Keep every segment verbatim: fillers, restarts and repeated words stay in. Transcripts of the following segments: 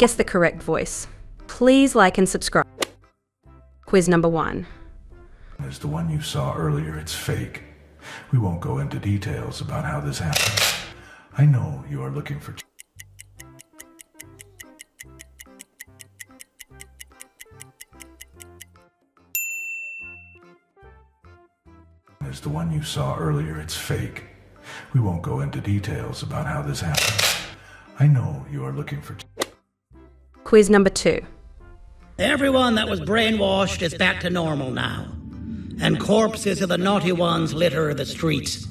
Guess the correct voice. Please like and subscribe. Quiz number one. There's the one you saw earlier, it's fake. We won't go into details about how this happened. I know you are looking for... There's the one you saw earlier, it's fake. We won't go into details about how this happened. I know you are looking for... Quiz number two. Everyone that was brainwashed is back to normal now. And corpses of the naughty ones litter the streets.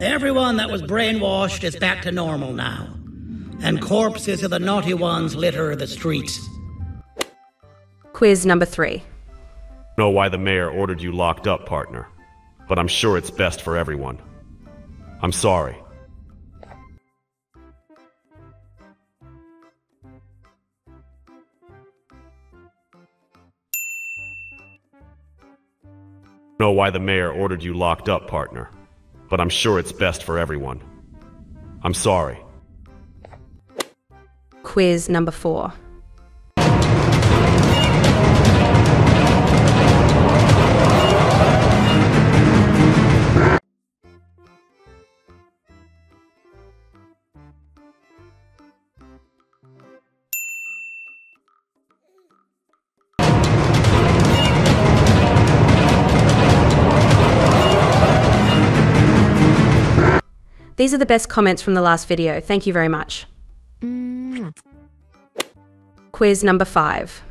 Everyone that was brainwashed is back to normal now. And corpses of the naughty ones litter the streets. Quiz number three. I don't know why the mayor ordered you locked up, partner. But I'm sure it's best for everyone. I'm sorry. Know why the mayor ordered you locked up, partner, but I'm sure it's best for everyone. I'm sorry. Quiz number four. These are the best comments from the last video. Thank you very much. Mm. Quiz number five.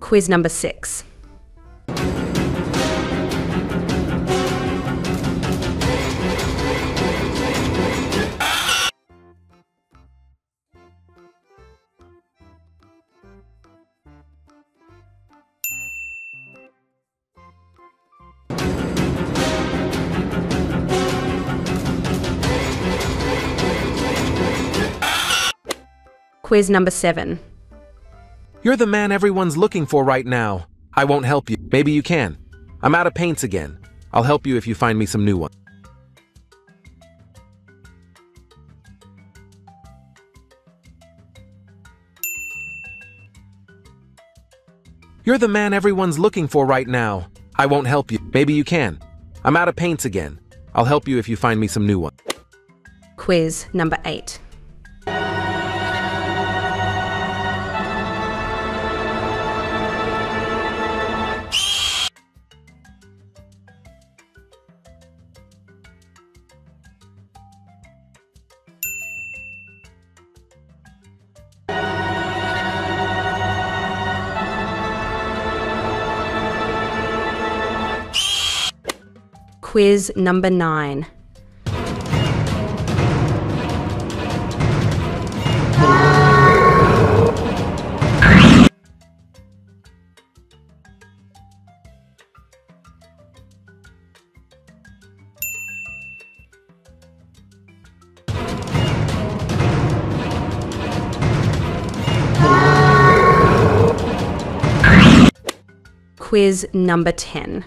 Quiz number six. Quiz number seven. You're the man everyone's looking for right now. I won't help you. Maybe you can. I'm out of paints again. I'll help you if you find me some new ones. You're the man everyone's looking for right now. I won't help you. Maybe you can. I'm out of paints again. I'll help you if you find me some new ones. Quiz number eight. Quiz number nine. Quiz number ten.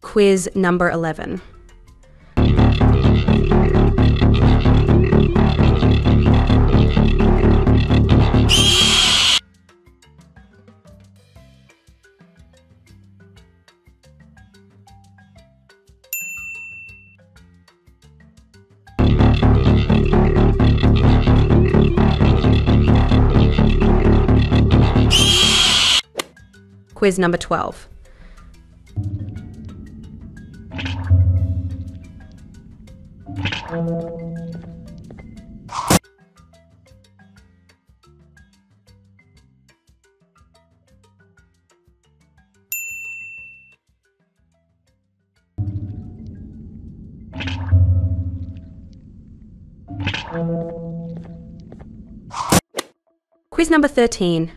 Quiz number eleven. quiz number twelve. Quiz number thirteen.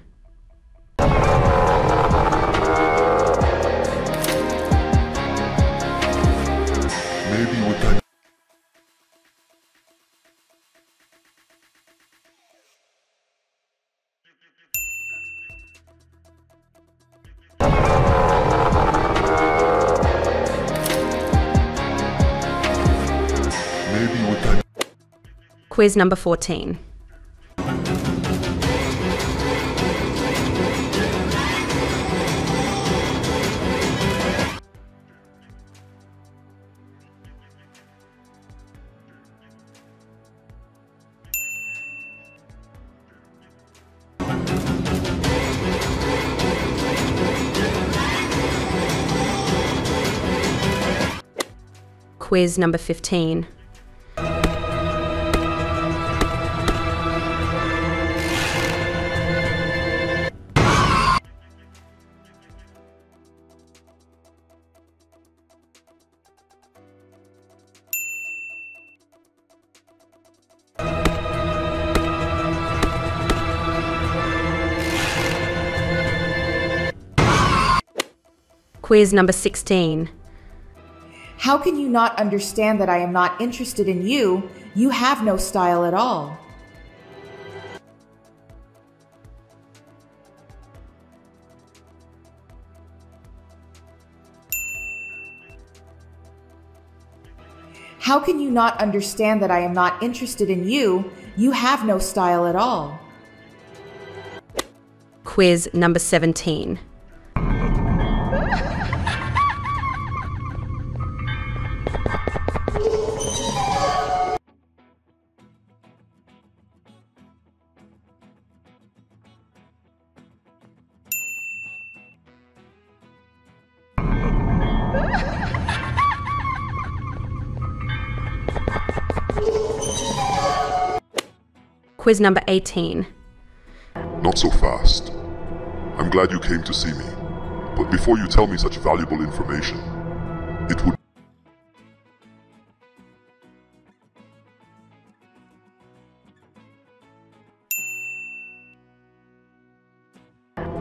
Quiz number fourteen. Quiz number fifteen. Quiz number sixteen. How can you not understand that I am not interested in you? You have no style at all. How can you not understand that I am not interested in you? You have no style at all. Quiz number seventeen. Quiz number eighteen. Not so fast. I'm glad you came to see me, but before you tell me such valuable information, it would...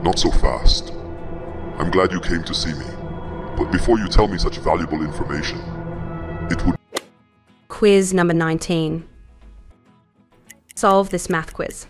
Not so fast. I'm glad you came to see me, but before you tell me such valuable information, it would... Quiz number nineteen. Solve this math quiz.